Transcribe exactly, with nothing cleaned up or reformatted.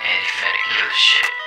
and if you shit.